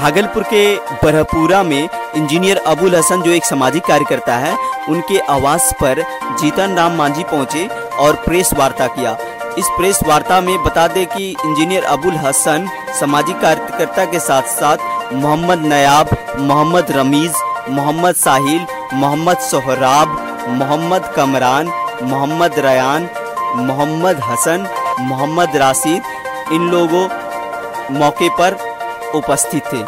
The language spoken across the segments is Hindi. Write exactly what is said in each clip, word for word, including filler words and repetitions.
भागलपुर के बरहपूरा में इंजीनियर अबुल हसन जो एक सामाजिक कार्यकर्ता है, उनके आवास पर जीतन राम मांझी पहुंचे और प्रेस वार्ता किया। इस प्रेस वार्ता में बता दें कि इंजीनियर अबुल हसन सामाजिक कार्यकर्ता के साथ साथ मोहम्मद नयाब, मोहम्मद रमीज़, मोहम्मद साहिल, मोहम्मद सोहराब, मोहम्मद कमरान, मोहम्मद रैन, मोहम्मद हसन, मोहम्मद राशिद, इन लोगों मौके पर उपस्थित थे।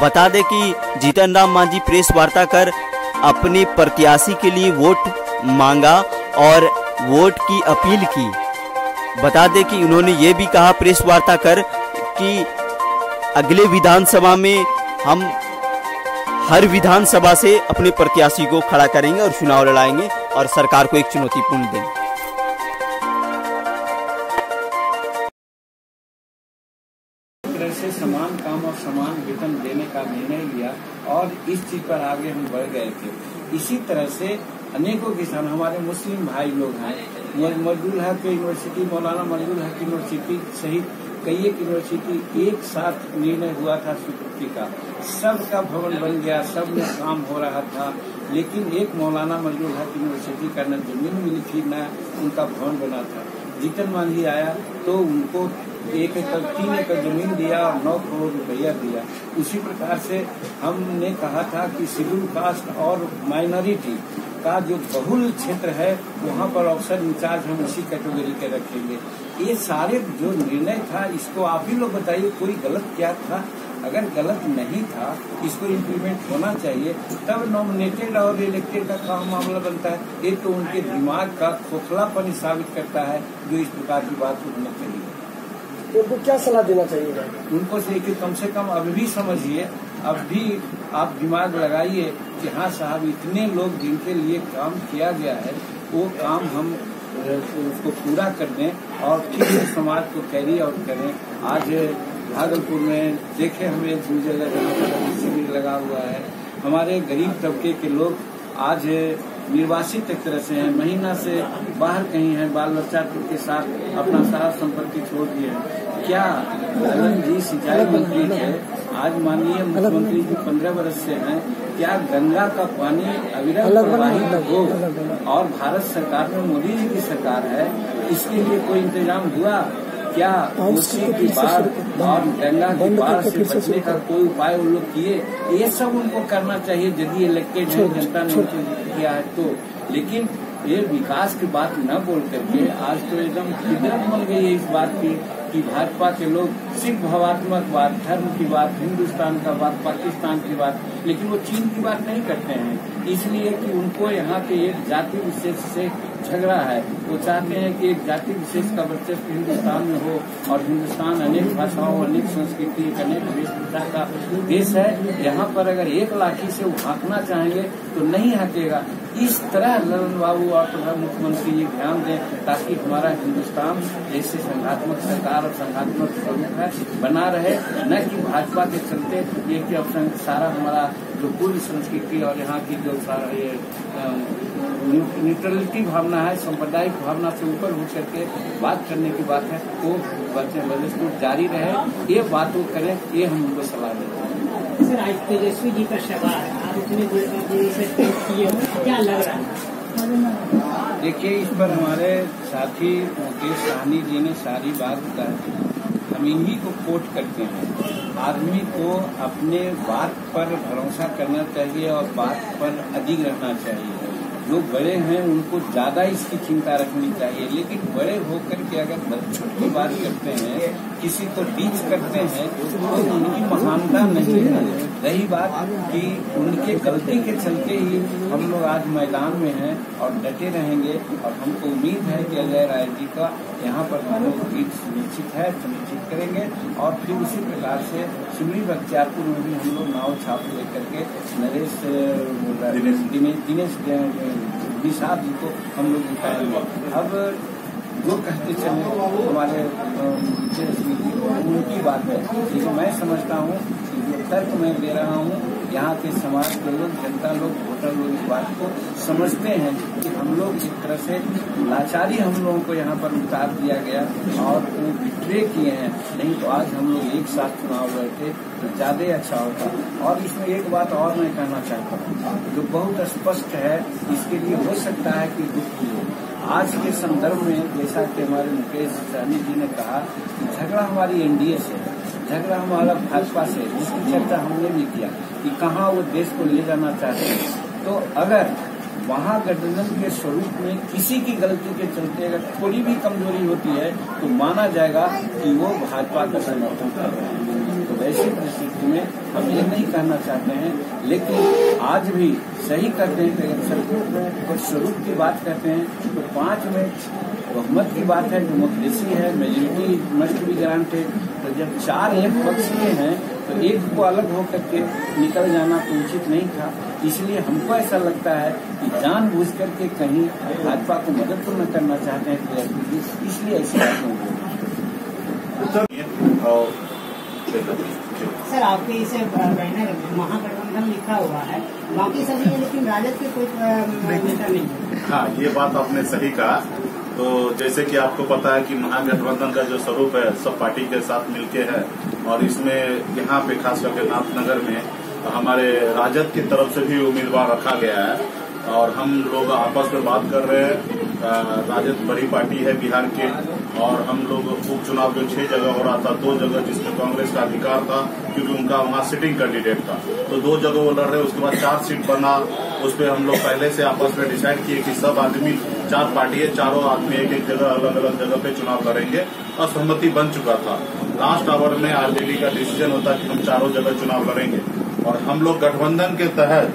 बता दें कि जीतन राम मांझी प्रेस वार्ता कर अपने प्रत्याशी के लिए वोट मांगा और वोट की अपील की। बता दें कि उन्होंने ये भी कहा प्रेस वार्ता कर कि अगले विधानसभा में हम हर विधानसभा से अपने प्रत्याशी को खड़ा करेंगे और चुनाव लड़ाएंगे और सरकार को एक चुनौतीपूर्ण देंगे। से समान काम और समान वेतन देने का निर्णय लिया और इस चीज पर आगे हम बढ़ गए थे। इसी तरह से अनेकों किसान हमारे मुस्लिम भाई लोग हैं, मजदूर हक यूनिवर्सिटी, मौलाना मजदूर हक यूनिवर्सिटी सहित कई एक यूनिवर्सिटी एक साथ निर्णय हुआ था स्वीकृति का, सबका भवन बन गया, सब में काम हो रहा था, लेकिन एक मौलाना मजदूर हक यूनिवर्सिटी का न जमीन मिली थी न उनका भवन बना था। जीतन मांझी आया तो उनको एक एकड़ तीन एकड़ जमीन दिया और नौ करोड़ रुपया दिया। उसी प्रकार से हमने कहा था कि शेड्यूल कास्ट और माइनॉरिटी का जो बहुल क्षेत्र है वहाँ पर अवसर इंचार्ज हम उसी कैटेगरी के रखेंगे। ये सारे जो निर्णय था इसको आप ही लोग बताइए कोई गलत क्या था। अगर गलत नहीं था इसको इम्प्लीमेंट होना चाहिए, तब नॉमिनेटेड और इलेक्टेड का काम मामला बनता है। ये तो उनके दिमाग का खोखलापन साबित करता है जो इस प्रकार की बात उठना चाहिए। उनको क्या सलाह देना चाहिए? उनको से कि कम से कम अभी भी समझिए, अब भी आप दिमाग लगाइए कि हाँ साहब इतने लोग जिनके लिए काम किया गया है वो काम हम उसको पूरा कर दें और ठीक से समाज को कैरी आउट करें। आज भागलपुर में देखे हमें एक जगह जहाँ शिविर लगा हुआ है, हमारे गरीब तबके के लोग आज निर्वासित एक तरह से हैं, महीना से बाहर कहीं हैं, बाल बच्चा के साथ अपना सारा संपत्ति छोड़ दिए। क्या गगन जी सिंचाई मंत्री है, आज माननीय मुख्यमंत्री जी पंद्रह वर्ष से हैं, क्या गंगा का पानी अविरत प्रवाहित हो और भारत सरकार में मोदी जी की सरकार है इसके लिए कोई इंतजाम हुआ क्या? उसी की बात और गंगा की बाढ़ से बचने का कोई उपाय उन लोग किए? ये सब उनको करना चाहिए यदि इलेक्टेड है, जनता ने किया है तो। लेकिन ये विकास की बात न बोल करके आज तो एकदम फिदरत बन गई है इस बात की कि भाजपा के लोग सिर्फ भावात्मक बात, धर्म की बात, हिंदुस्तान का बात, पाकिस्तान की बात, लेकिन वो चीन की बात नहीं करते हैं। इसलिए कि उनको यहाँ के एक जाति विशेष से झगड़ा है, वो चाहते हैं कि एक जाति विशेष का वर्चस्व हिंदुस्तान में हो और हिंदुस्तान अनेक भाषाओं, अनेक संस्कृति, अनेक वेशभूषा का देश है। यहाँ पर अगर एक लाठी से वो हाँकना चाहेंगे तो नहीं हाँकेगा। इस तरह ललन बाबू और प्रधान मुख्यमंत्री ये ध्यान दें ताकि हमारा हिंदुस्तान जैसे संघात्मक सरकार और संघात्मक स्वरूप है बना रहे, न कि भाजपा के चलते ये कि अब सारा हमारा जो पूर्व संस्कृति और यहाँ की जो सारा ये न्यूट्रलिटी भावना है, सांप्रदायिक भावना से ऊपर उठ करके बात करने की बात है तो बच्चे जारी रहे, ये बात वो करें, ये हम उनको सलाह देते हैं। सर आज तेजस्वी जी का सवाल है, आप इतने क्या लग रहा है? देखिए इस पर हमारे साथी मुकेश साहनी जी ने सारी बात बता दी, हम इन्हीं को कोट करते हैं। आदमी को अपने बात पर भरोसा करना चाहिए और बात पर अडिग रहना चाहिए। जो बड़े हैं उनको ज्यादा इसकी चिंता रखनी चाहिए, लेकिन बड़े होकर के अगर बच्चों की बात करते हैं, किसी को टीच करते हैं तो उनकी महानता नहीं है। रही बात कि उनके गलती के चलते ही हम लोग आज मैदान में हैं और डटे रहेंगे और हमको उम्मीद है कि अजय राय जी का यहाँ पर हम लोग जीत सुनिश्चित है, सुनिश्चित करेंगे। और फिर उसी प्रकार से सिमरी बख्तियारपुर में भी हम लोग नाव छाप लेकर के नरेश दिनेश दिनेश साहब जी को हम लोग जिताएंगे। अब जो कहते चले हमारे उनकी बात है, लेकिन मैं समझता हूँ जो तर्क मैं दे रहा हूँ यहाँ के समाज के लोग, जनता लोग, वोटर लोग इस बात को समझते हैं कि हम लोग एक तरह से लाचारी हम लोगों को यहाँ पर उतार दिया गया और वो विट्रे किए हैं, नहीं तो आज हम लोग एक साथ चुनाव गए थे तो ज्यादा अच्छा होता। और इसमें एक बात और मैं कहना चाहता हूँ जो बहुत स्पष्ट है, इसके लिए हो सकता है कि दुख हो। आज के संदर्भ में जैसा कि हमारे मुकेश साहनी जी ने कहा कि झगड़ा हमारी एनडीए से, झगड़ा हमारा भाजपा से, जिसकी चर्चा हमने भी किया कि कहाँ वो देश को ले जाना चाहते हैं। तो अगर महागठबंधन के स्वरूप में किसी की गलती के चलते अगर थोड़ी भी कमजोरी होती है तो माना जाएगा कि वो भाजपा का समर्थन कर रहे हैं। तो वैसे परिस्थिति में हम ये नहीं कहना चाहते हैं, लेकिन आज भी सही करते हैं कि स्वरूप और स्वरूप की बात करते हैं तो पांच में बहुमत की बात है, डेमोक्रेसी है, मेजोरिटी मस्ट भी ग्रांटेड। तो जब चार एक पक्ष के हैं तो एक को अलग होकर के निकल जाना उचित नहीं था। इसलिए हमको ऐसा लगता है कि जानबूझ करके कहीं भाजपा को मदद तो न करना चाहते हैं, इसलिए ऐसी बात होगी। सर आपके इसे बैनर महागठबंधन लिखा हुआ है, बाकी सभी है लेकिन राजद के कोई नेता नहीं है। हाँ, ये बात आपने सही कहा। तो जैसे कि आपको पता है कि महागठबंधन का जो स्वरूप है सब पार्टी के साथ मिलके है, और इसमें यहाँ पे खास करके नाथनगर में हमारे राजद की तरफ से भी उम्मीदवार रखा गया है और हम लोग आपस में बात कर रहे हैं। राजद बड़ी पार्टी है बिहार के, और हम लोग उपचुनाव जो छह जगह हो रहा था, दो जगह जिसमें कांग्रेस का अधिकार था क्योंकि उनका वहां सिटिंग कैंडिडेट था, तो दो जगह वो लड़ रहे, उसके बाद चार सीट बना। उस पर हम लोग पहले से आपस में डिसाइड किए कि सब आदमी, चार पार्टी है, चारों आदमी एक एक जगह अलग अलग जगह पे चुनाव करेंगे और सहमति बन चुका था। लास्ट आवर में आरजेडी का डिसीजन होता कि हम चारों जगह चुनाव लड़ेंगे, और हम लोग गठबंधन के तहत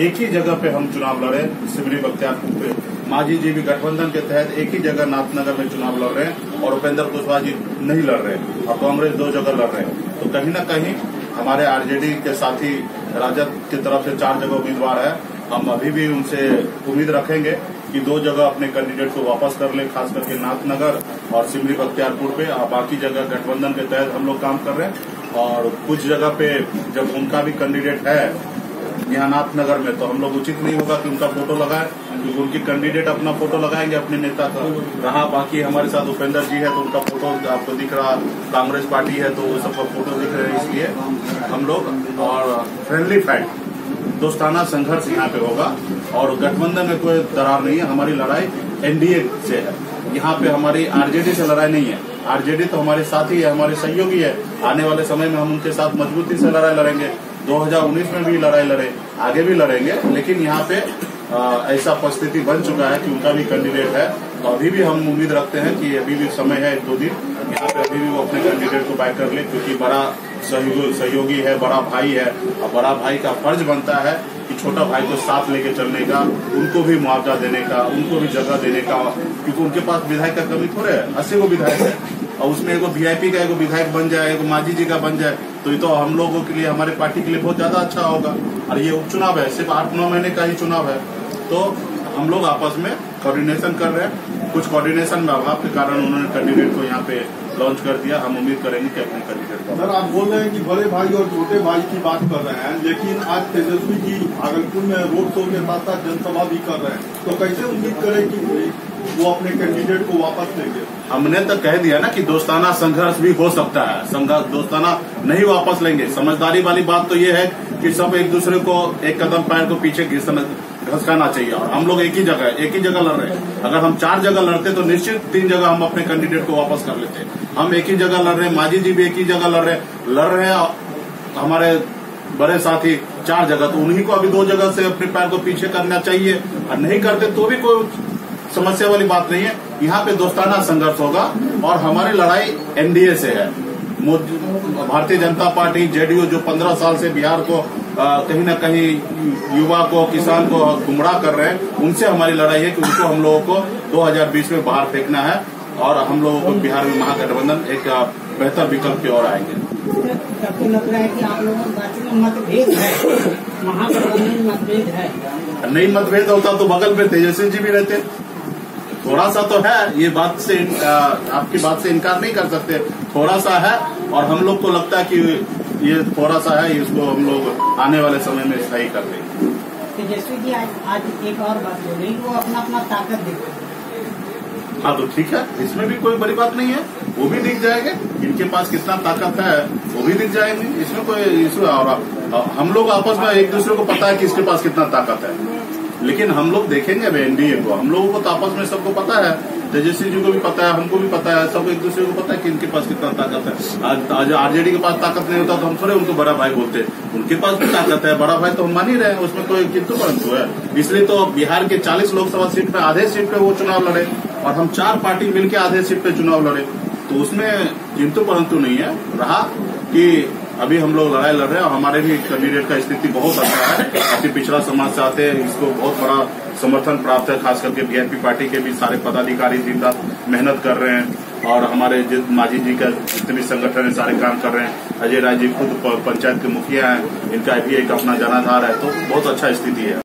एक ही जगह पे हम चुनाव लड़े, सिमरी बख्तियारपुर पे। मांझी जी भी गठबंधन के तहत एक ही जगह नाथनगर में चुनाव लड़ रहे हैं और उपेंद्र कुशवाहा जी नहीं लड़ रहे हैं, और कांग्रेस दो जगह लड़ रहे हैं। तो कहीं न कहीं हमारे आरजेडी के साथी राजद की तरफ से चार जगह उम्मीदवार है। हम अभी भी उनसे उम्मीद रखेंगे कि दो जगह अपने कैंडिडेट को वापस कर ले, खास करके नाथनगर और सिमरी बख्तियारपुर पे। और बाकी जगह गठबंधन के तहत हम लोग काम कर रहे हैं, और कुछ जगह पे जब उनका भी कैंडिडेट है यहाँ नाथनगर में तो हम लोग उचित नहीं होगा कि उनका फोटो लगाए, क्योंकि उनकी कैंडिडेट अपना फोटो लगाएंगे अपने नेता का। रहा बाकी हमारे साथ उपेंद्र जी है तो उनका फोटो आपको दिख रहा, कांग्रेस पार्टी है तो वो सबका फोटो दिख रहे हैं। इसलिए हम लोग और फ्रेंडली फाइट, दोस्ताना संघर्ष यहाँ पे होगा, और गठबंधन में कोई दरार नहीं है। हमारी लड़ाई एनडीए से है, यहाँ पे हमारी आरजेडी से लड़ाई नहीं है। आरजेडी तो हमारे साथी है, हमारे सहयोगी है, आने वाले समय में हम उनके साथ मजबूती से लड़ाई लड़ेंगे। दो हज़ार उन्नीस में भी लड़ाई लड़े, आगे भी लड़ेंगे, लेकिन यहाँ पे ऐसा परिस्थिति बन चुका है कि उनका भी कैंडिडेट है। तो अभी भी हम उम्मीद रखते हैं कि अभी भी समय है एक दो दिन, यहाँ पे अभी भी वो अपने कैंडिडेट को बाय कर ले, क्योंकि बड़ा सहयोगी है, बड़ा भाई है, और बड़ा भाई का फर्ज बनता है कि छोटा भाई को साथ लेके चलने का, उनको भी मुआवजा देने का, उनको भी जगह देने का, क्योंकि उनके पास विधायक का कमी थोड़े है, अस्सी गो विधायक है, और उसमें एगो वीआईपी का एगो विधायक बन जाए, एगो मांझी जी का बन जाए तो ये तो हम लोगों के लिए, हमारे पार्टी के लिए बहुत ज्यादा अच्छा होगा। और ये उपचुनाव है, सिर्फ आठ नौ महीने का ही चुनाव है, तो हम लोग आपस में कोऑर्डिनेशन कर रहे हैं। कुछ कोऑर्डिनेशन में अभाव के कारण उन्होंने कैंडिडेट को यहाँ पे लॉन्च कर दिया। हम उम्मीद करेंगे कि अपने कैंडिडेट को। सर आप बोल रहे हैं कि बड़े भाई और छोटे भाई की बात कर रहे हैं, लेकिन आज तेजस्वी जी भागलपुर में रोड शो के साथ साथ जनसभा भी कर रहे हैं, तो कैसे उम्मीद करें कि वो अपने कैंडिडेट को वापस लेंगे? हमने तो कह दिया ना कि दोस्ताना संघर्ष भी हो सकता है, संघर्ष दोस्ताना नहीं वापस लेंगे। समझदारी वाली बात तो ये है कि सब एक दूसरे को एक कदम पैर को पीछे घसकाना चाहिए, और हम लोग एक ही जगह एक ही जगह लड़ रहे हैं। अगर हम चार जगह लड़ते तो निश्चित तीन जगह हम अपने कैंडिडेट को वापस कर लेते। हम एक ही जगह लड़ रहे हैं, मांझी जी भी एक ही जगह लड़ रहे लड़ रहे हैं हमारे बड़े साथी चार जगह, तो उन्हीं को अभी दो जगह से अपने पैर को पीछे करना चाहिए, और नहीं करते तो भी कोई समस्या वाली बात नहीं है। यहाँ पे दोस्ताना संघर्ष होगा, और हमारी लड़ाई एनडीए से है। भारतीय जनता पार्टी जेडीयू जो पंद्रह साल से बिहार को कहीं न कहीं युवा को, किसान को गुमराह कर रहे हैं, उनसे हमारी लड़ाई है कि उनको हम लोगों को दो हज़ार बीस में बाहर फेंकना है, और हम लोगों को बिहार में महागठबंधन एक बेहतर विकल्प की ओर आएंगे। आपको लग रहा है कि आप लोगों के पास में मतभेद है, महागठबंधन मतभेद है? नहीं, मतभेद होता तो बगल में तेजस्वी जी भी रहते, थोड़ा सा तो है। ये बात से आपकी बात से इनकार नहीं कर सकते, थोड़ा सा है। और हम लोग को लगता है कि ये थोड़ा सा है, इसको हम लोग आने वाले समय में सही कर देंगे। तेजस्वी जी आज, आज एक और बात बोल रही, वो अपना अपना ताकत दिख रही है। हाँ तो ठीक है, इसमें भी कोई बड़ी बात नहीं है, वो भी दिख जाएंगे, इनके पास कितना ताकत है वो भी दिख जाएंगे, इसमें कोई इशू। और हम लोग आपस में एक दूसरे को पता है कि इसके पास कितना ताकत है, लेकिन हम लोग देखेंगे अब एनडीए को, हम लोगों को तो आपस में सबको पता है, तेजस्वी जी को भी पता है, हमको भी पता है, सब एक दूसरे को पता है कि इनके पास कितना ताकत है। आज, आज आरजेडी के पास ताकत नहीं होता तो हम थोड़े उनको बड़ा भाई बोलते, उनके पास भी ताकत है, बड़ा भाई तो हम मान ही रहे हैं, उसमें कोई किंतु परंतु है। इसलिए तो बिहार के चालीस लोकसभा सीट में आधे सीट पे वो चुनाव लड़े और हम चार पार्टी मिलकर आधे सीट पे चुनाव लड़े, तो उसमें किंतु परंतु नहीं है रहा कि अभी हम लोग लड़ाई लड़ रहे हैं। और हमारे भी कैंडिडेट का स्थिति बहुत अच्छा है, काफी पिछड़ा समाज से आते हैं, इसको बहुत बड़ा समर्थन प्राप्त है, खास करके बीएनपी पार्टी के भी सारे पदाधिकारी दिन रात मेहनत कर रहे हैं, और हमारे मांझी जी का जितने भी संगठन है सारे काम कर रहे हैं, अजय राय जी खुद पंचायत के मुखिया हैं, इनका भी एक अपना जनाधार है, तो बहुत अच्छा स्थिति है।